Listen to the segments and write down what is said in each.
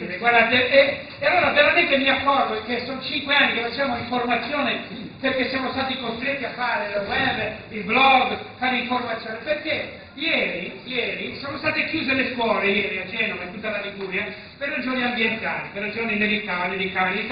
scrivere, guardate, e allora veramente mi accorgo che sono 5 anni che facciamo informazione perché siamo stati costretti a fare il web, il blog, fare informazione, perché ieri sono state chiuse le scuole, ieri a Genova e tutta la Liguria, per ragioni ambientali, per ragioni medicali,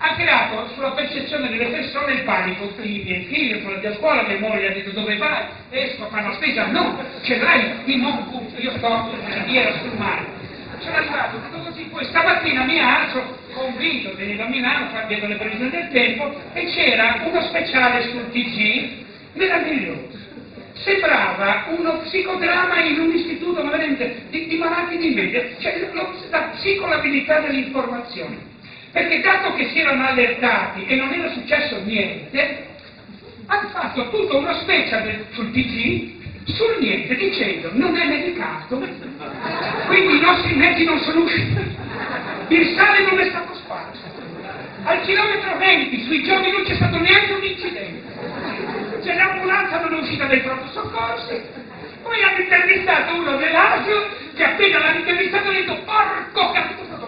ha creato sulla percezione delle persone il panico. I miei figli sono andati a scuola, mia moglie ha detto dove vai, esco a fare la spesa, no, ce l'hai di non punto, io sto ieri sul mare. Sono arrivato tutto così, poi stamattina mi alzo, convinto, venivo a Milano, cambiando le previsioni del tempo, e c'era uno speciale sul TG, meraviglioso. Sembrava uno psicodramma in un istituto veramente di malati di media, cioè la psicolabilità dell'informazione. Perché dato che si erano allertati e non era successo niente, hanno fatto tutto uno speciale sul TG, sul niente, dicendo non è medicato, quindi i nostri mezzi non sono usciti, il sale non è stato sparso, al chilometro 20 sui giorni non c'è stato neanche un incidente, cioè l'ambulanza non è uscita dai pronto soccorsi. Poi hanno intervistato uno dell'Asio che appena l'hanno intervistato ha detto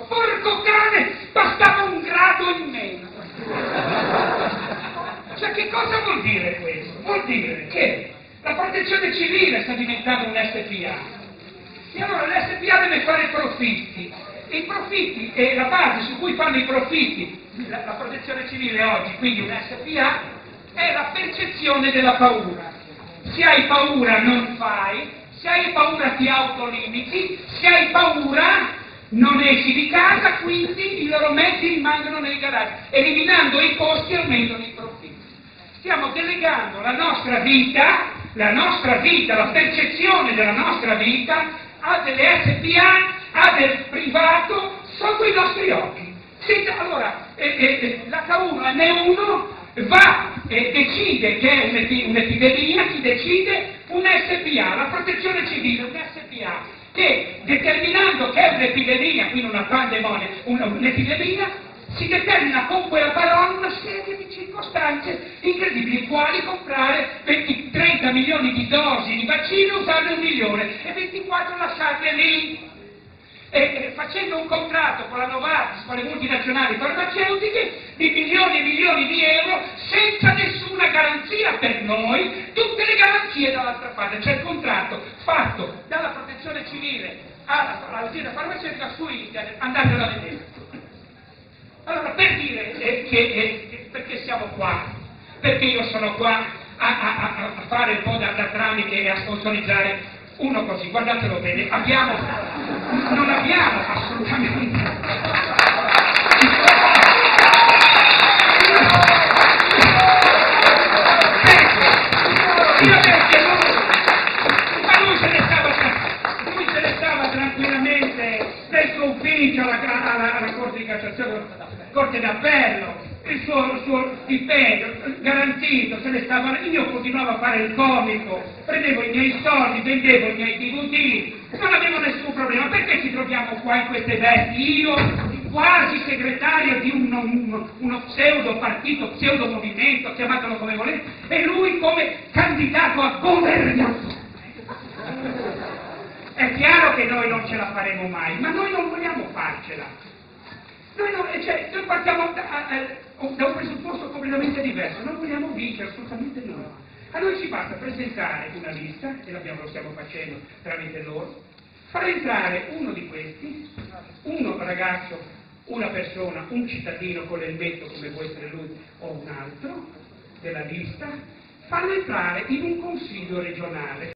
porco cane, bastava un grado in meno. Cioè che cosa vuol dire questo? Vuol dire che la protezione civile sta diventando un SPA. E allora l'SPA deve fare profitti. E i profitti e la base su cui fanno i profitti la protezione civile oggi, quindi un SPA, è la percezione della paura. Se hai paura non fai, se hai paura ti autolimiti, se hai paura non esci di casa, quindi i loro mezzi rimangono nei garage. Eliminando i costi aumentano i profitti. Stiamo delegando la nostra vita, la percezione della nostra vita a delle SPA, a del privato, sotto i nostri occhi. Allora, la K1 N1 va e decide che è un'epidemia, chi decide? Un SPA, la protezione civile, un SPA, che determinando che è un'epidemia, quindi una pandemonia, un'epidemia, si determina con quella parola una serie di circostanze incredibili, quali comprare 30 milioni di dosi di vaccino, usarne 1 milione e 24 lasciate lì. E facendo un contratto con la Novartis, con le multinazionali farmaceutiche, di milioni di euro, senza nessuna garanzia per noi, tutte le garanzie dall'altra parte. Cioè il contratto fatto dalla protezione civile all'azienda farmaceutica su internet, andatelo a vedere. Allora, per dire perché siamo qua, perché io sono qua a fare un po' da tramite e a sponsorizzare uno così, guardatelo bene, non abbiamo assolutamente lui se ne stava tranquillamente nel suo ufficio alla Corte di Cassazione, Corte d'Appello, il suo stipendio garantito, se ne stava. Io continuavo a fare il comico, prendevo i miei soldi, vendevo i miei DVD, non avevo nessun problema. Perché ci troviamo qua in queste vesti? Io, quasi segretario di uno pseudo partito, pseudo movimento, chiamatelo come volete, e lui come candidato a governatore. È chiaro che noi non ce la faremo mai, ma noi non vogliamo farcela. Noi partiamo da un presupposto completamente diverso, non vogliamo vincere, assolutamente no. A noi ci basta presentare una lista, e lo stiamo facendo tramite loro, far entrare uno di questi, uno ragazzo, una persona, un cittadino con l'elmetto come può essere lui o un altro della lista, farlo entrare in un consiglio regionale.